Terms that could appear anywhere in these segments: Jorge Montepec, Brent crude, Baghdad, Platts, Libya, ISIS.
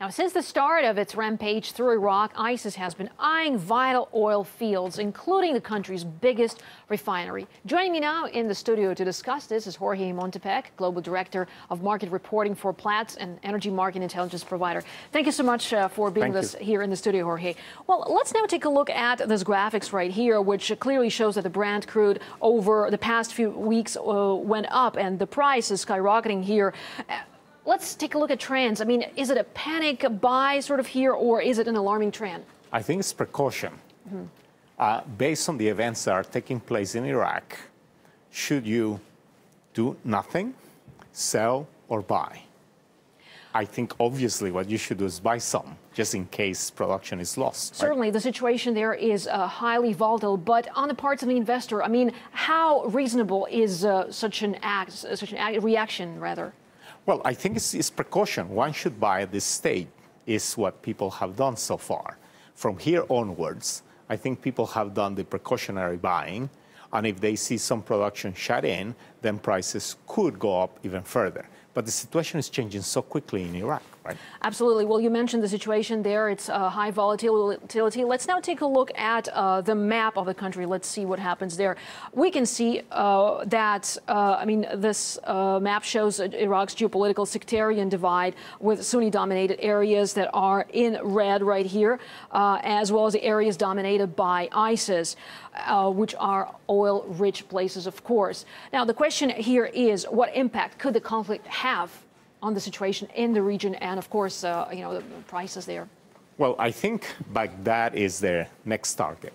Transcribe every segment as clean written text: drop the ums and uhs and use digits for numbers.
Now, since the start of its rampage through Iraq, ISIS has been eyeing vital oil fields, including the country's biggest refinery. Joining me now in the studio to discuss this is Jorge Montepec, Global Director of Market Reporting for Platts, an energy market intelligence provider. Thank you so much for being with us here in the studio, Jorge. Well, let's now take a look at this graphics right here, which clearly shows that the Brent crude over the past few weeks went up, and the price is skyrocketing here. Let's take a look at trends. I mean, is it a panic buy sort of here, or is it an alarming trend? I think it's precaution. Mm-hmm. Based on the events that are taking place in Iraq, should you do nothing, sell, or buy? I think obviously what you should do is buy some, just in case production is lost. Certainly, right? The situation there is highly volatile, but on the parts of the investor, I mean, how reasonable is such a reaction, rather? Well, I think it's precaution. One should buy at this stage, is what people have done so far. From here onwards, I think people have done the precautionary buying, and if they see some production shut in, then prices could go up even further. But the situation is changing so quickly in Iraq, right? Absolutely. Well, you mentioned the situation there. It's high volatility. Let's now take a look at the map of the country. Let's see what happens there. We can see that, this map shows Iraq's geopolitical sectarian divide with Sunni-dominated areas that are in red right here, as well as the areas dominated by ISIS, which are oil-rich places, of course. Now, the question here is, what impact could the conflict have on the situation in the region and, of course, the prices there? Well, I think Baghdad is their next target.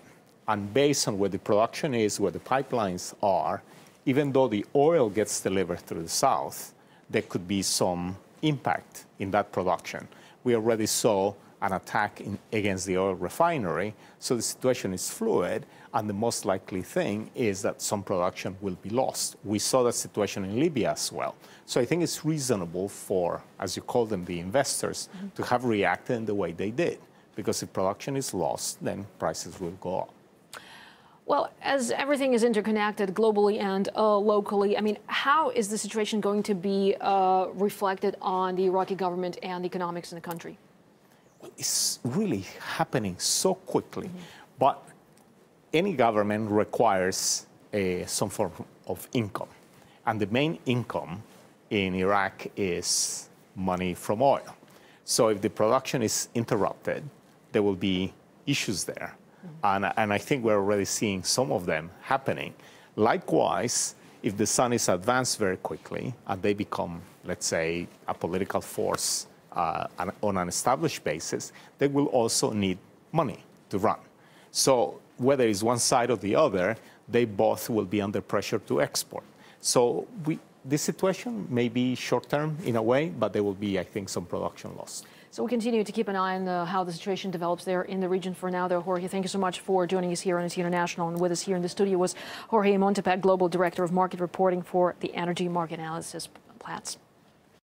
And based on where the production is, where the pipelines are, even though the oil gets delivered through the south, there could be some impact in that production. We already saw an attack against the oil refinery, so the situation is fluid, and the most likely thing is that some production will be lost. We saw that situation in Libya as well. So I think it's reasonable for, as you call them, the investors, mm-hmm. to have reacted in the way they did, because if production is lost, then prices will go up. Well, as everything is interconnected globally and locally, I mean, how is the situation going to be reflected on the Iraqi government and economics in the country? It's really happening so quickly, mm-hmm. but any government requires some form of income, and the main income in Iraq is money from oil. So if the production is interrupted, there will be issues there, mm-hmm. and I think we're already seeing some of them happening. Likewise, if the sun is advanced very quickly and they become, let's say, a political force on an established basis, they will also need money to run. So whether it's one side or the other, they both will be under pressure to export. So this situation may be short-term in a way, but there will be, I think, some production loss. So we continue to keep an eye on how the situation develops there in the region. For now, though, Jorge, thank you so much for joining us here on NT International. And with us here in the studio was Jorge Montepec, Global Director of Market Reporting for the Energy Market Analysis Platts.